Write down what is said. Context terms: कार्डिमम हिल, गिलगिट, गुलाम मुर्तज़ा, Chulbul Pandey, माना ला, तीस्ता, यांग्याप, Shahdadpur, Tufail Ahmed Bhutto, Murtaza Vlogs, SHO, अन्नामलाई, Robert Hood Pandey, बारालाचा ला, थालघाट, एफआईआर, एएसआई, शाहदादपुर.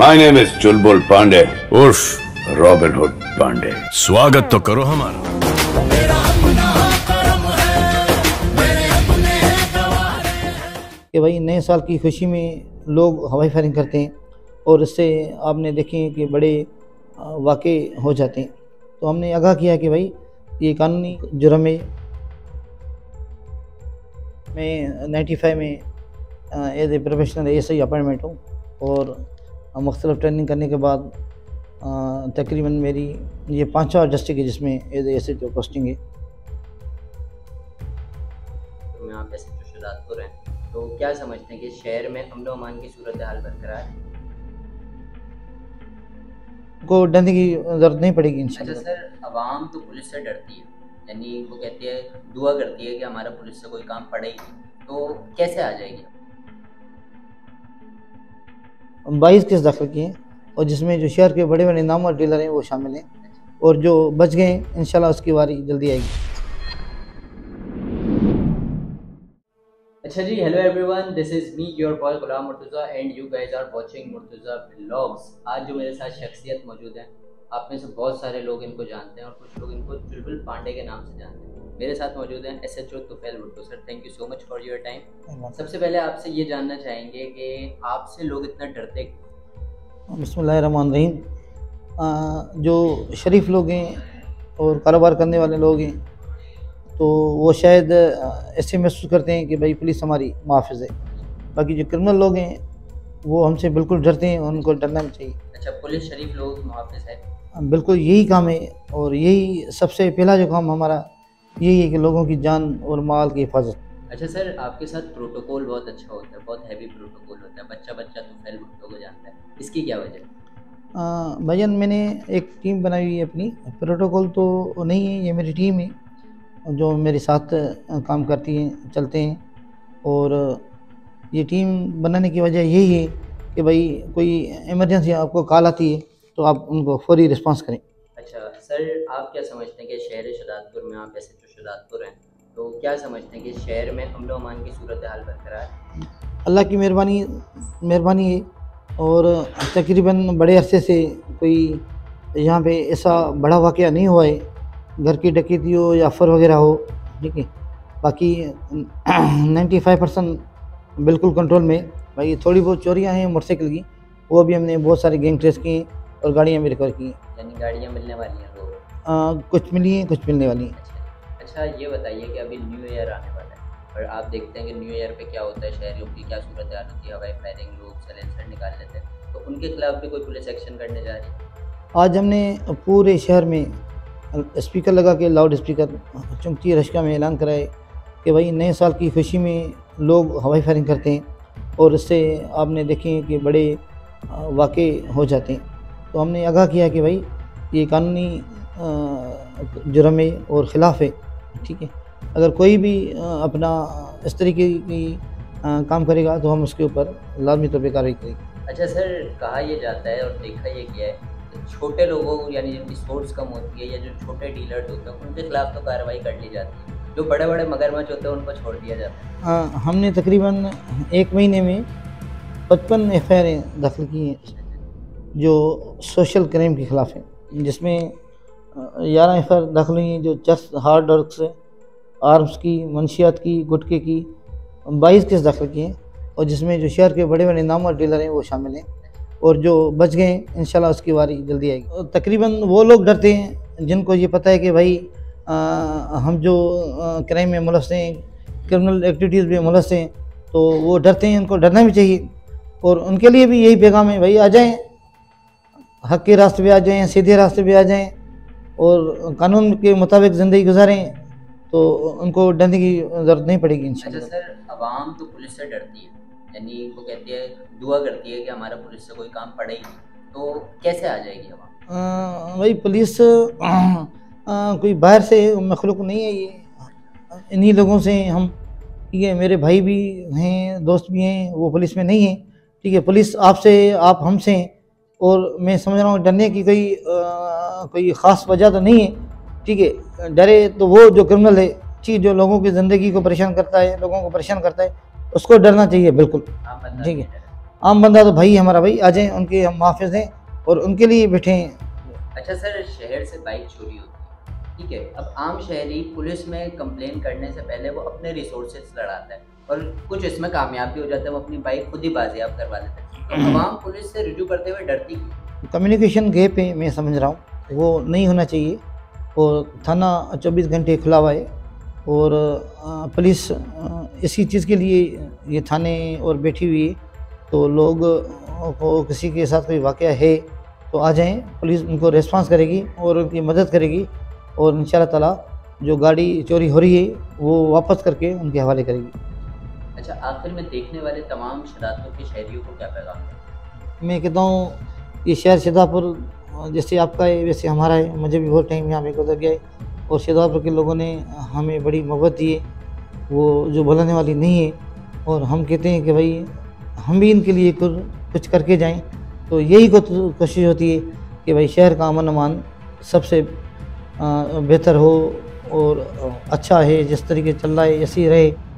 My name is Chulbul Pandey, उर्फ Robert Hood Pandey। स्वागत तो करो हमारा। कि भाई नए साल की खुशी में लोग हवाई फायरिंग करते हैं और इससे आपने देखें कि बड़े वाक़े हो जाते हैं, तो हमने आगाह किया कि भाई ये कानूनी जुर्म है। मैं 95 में as a professional एएसआई appointment हूँ और मुख्तलिफ ट्रेनिंग करने के बाद तकरीबन मेरी ये 5वां डिस्ट्रिक्ट है जिसमें एज ए एएसआई पोस्टिंग है। मैं आप ऐसे तो शाहदादपुर हैं, तो क्या समझते हैं कि शहर में अमन अमान की सूरत हाल बरकरार है? को डरने की जरूरत नहीं पड़ेगी इंशाल्लाह। अच्छा सर, आवाम तो पुलिस से डरती है, यानी वो कहती है, दुआ करती है कि हमारा पुलिस से कोई काम पड़े ही नहीं, तो कैसे आ जाएगी? 22 केस दाखिल किए और जिसमें जो शहर के बड़े बड़े नाम और डीलर हैं वो शामिल हैं, और जो बच गए इंशाल्लाह उसकी बारी जल्दी आएगी। अच्छा जी, hello everyone, this is me your boy गुलाम मुर्तज़ा and you guys are watching Murtaza vlogs. आज जो मेरे साथ शख्सियत मौजूद है, आप में से बहुत सारे लोग इनको जानते हैं और कुछ लोग इनको चुलबुल पांडे के नाम से जानते हैं। मेरे साथ मौजूद हैं SHO Tufail Bhutto. Sir, thank you so much for your time. सबसे पहले आपसे ये जानना चाहेंगे कि आपसे लोग इतना डरते क्यों? बिस्मिल्लाहिर्रहमानिर्रहीम। जो शरीफ लोग हैं और कारोबार करने वाले लोग हैं तो वो शायद ऐसे महसूस करते हैं कि भाई पुलिस हमारी मुहाफ़िज़ है, बाकी जो क्रिमिनल लोग हैं वो हमसे बिल्कुल डरते हैं और उनको डरना भी चाहिए। अच्छा, पुलिस शरीफ लोग मुहाफ़िज़ है? बिल्कुल, यही काम है और यही सबसे पहला जो काम हमारा यही है कि लोगों की जान और माल की हिफाजत। अच्छा सर, आपके साथ प्रोटोकॉल बहुत अच्छा होता है, बहुत हैवी प्रोटोकॉल होता है, बच्चा तुफैल भुट्टो को जानता है, इसकी क्या वजह? भजन, मैंने एक टीम बनाई हुई है अपनी। प्रोटोकॉल तो नहीं है, ये मेरी टीम है जो मेरे साथ काम करती है, चलते हैं, और ये टीम बनाने की वजह यही है कि भाई कोई इमरजेंसी आपको कॉल आती है तो आप उनको फौरी रिस्पांस करें। अच्छा सर, आप क्या समझते हैं कि शहर शाहदादपुर में, आप ऐसे तो शाहदादपुर हैं, तो क्या समझते हैं कि शहर में अमन अमान की सूरत हाल बरकरार है? अल्लाह की मेहरबानी है और तकरीबन बड़े अरसे से कोई यहाँ पे ऐसा बड़ा वाक़या नहीं हुआ है, घर की डकैती हो या अफर वगैरह हो, ठीक है। बाकी 95% बिल्कुल कंट्रोल में। भाई थोड़ी बहुत चोरियाँ हैं मोटरसाइकिल की, वो भी हमने बहुत सारे गैंग ट्रेस किए हैं और गाड़ियाँ भी रिकवर की हैं। यानी गाड़ियाँ मिलने वाली हैं लोगों को? कुछ मिली हैं, कुछ मिलने वाली हैं। अच्छा, ये बताइए कि अभी न्यू ईयर आने वाला है और आप देखते हैं कि न्यू ईयर पे क्या होता है, शहरों की क्या सूरत हाल होती है, हवाई फायरिंग, लोग सलेंसर निकाल लेते हैं, तो उनके खिलाफ भी कोई पुलिस एक्शन करने जा रही है? आज हमने पूरे शहर में स्पीकर लगा के, लाउड स्पीकर चुमकी रश्का में ऐलान कराए कि भाई नए साल की खुशी में लोग हवाई फायरिंग करते हैं और इससे आपने देखें कि बड़े वाक़े हो जाते हैं, तो हमने आगाह किया कि भाई ये कानूनी जुर्म है और ख़िलाफ़ है, ठीक है। अगर कोई भी अपना इस तरीके की काम करेगा तो हम उसके ऊपर लाज़मी तौर पर कार्रवाई करेंगे। अच्छा सर, कहा यह जाता है और देखा यह गया है कि छोटे लोगों को, यानी जिनकी सोर्स कम होती है या जो छोटे डीलर्स होते हैं, उनके खिलाफ तो कार्रवाई कर ली जाती है, जो बड़े बड़े मगरमच्छ होते हैं उनको छोड़ दिया जाता है। हमने तकरीबन एक महीने में 55 एफआईआर दाखिल की हैं जो सोशल क्राइम के ख़िलाफ़ है, जिसमें 11 एफआईआर दाखिल हुई हैं जो चस, हार्ड ड्रग्स, आर्म्स की, मनशियात की, गुटके की। 22 केस दाखिल किए हैं और जिसमें जो शहर के बड़े बड़े नामवर डीलर हैं वो शामिल हैं, और जो बच गए इंशाल्लाह उसकी बारी जल्दी आएगी। तकरीबन वो लोग डरते हैं जिनको ये पता है कि भाई हम जो क्राइम में मुलव्वस हैं, क्रिमिनल एक्टिविटीज़ में मुलव्वस हैं, तो वो डरते हैं, उनको डरना भी चाहिए। और उनके लिए भी यही पैगाम है, भाई आ जाएँ, हक़ के रास्ते पे आ जाएं, सीधे रास्ते पे आ जाएं और कानून के मुताबिक ज़िंदगी गुजारें, तो उनको डरने की ज़रूरत नहीं पड़ेगी इंशाल्लाह। अच्छा सर, आवाम तो पुलिस से डरती है, यानी वो कहती है, दुआ करती है कि हमारा पुलिस से कोई काम पड़े ही नहीं, तो कैसे आ जाएगी आवाम? भाई पुलिस कोई बाहर से मखलूक नहीं है, ये इन्हीं लोगों से हम, ठीक है। मेरे भाई भी हैं, दोस्त भी हैं, वो पुलिस में नहीं हैं, ठीक है। पुलिस आपसे, आप हमसे, और मैं समझ रहा हूँ डरने की कोई ख़ास वजह तो नहीं है, ठीक है। डरे तो वो जो क्रिमिनल है, ठीक, जो लोगों की ज़िंदगी को परेशान करता है, लोगों को परेशान करता है, उसको डरना चाहिए बिल्कुल, ठीक है। आम बंदा तो भाई हमारा भाई आ जाए, उनके हम हाफिज हैं और उनके लिए बैठे। अच्छा सर, शहर से बाइक चोरी होती है, ठीक है, अब आम शहरी पुलिस में कंप्लेन करने से पहले वो अपने रिसोर्सेज लड़ाता है और कुछ इसमें कामयाब भी हो जाता है, वो अपनी बाइक खुद ही बाजियाब करवा देता है। तो आम पुलिस से रिजू करते हुए डरती क्यों? कम्युनिकेशन गैप है, मैं समझ रहा हूँ, वो नहीं होना चाहिए। और थाना 24 घंटे खुला हुआ है और पुलिस इसी चीज़ के लिए ये थाने और बैठी हुई है। तो लोग को किसी के साथ कोई वाकया है तो आ जाएं, पुलिस उनको रेस्पॉन्स करेगी और उनकी मदद करेगी और इंशाल्लाह ताला जो गाड़ी चोरी हो रही है वो वापस करके उनके हवाले करेगी। अच्छा, आखिर में देखने वाले तमाम शहदादपुर के शहरियों को क्या पैगाम है? मैं कहता हूँ ये शहर शहदादपुर जैसे आपका है वैसे हमारा है। मुझे भी बहुत टाइम यहाँ पर गुजर गया है और शहदादपुर के लोगों ने हमें बड़ी मोहब्बत दी है, वो जो भुलाने वाली नहीं है। और हम कहते हैं कि भाई हम भी इनके लिए कुछ करके जाएं। तो यही कोशिश होती है कि भाई शहर का अमन अमान सबसे बेहतर हो और अच्छा है, जिस तरीके चल रहा है ऐसे ही रहे।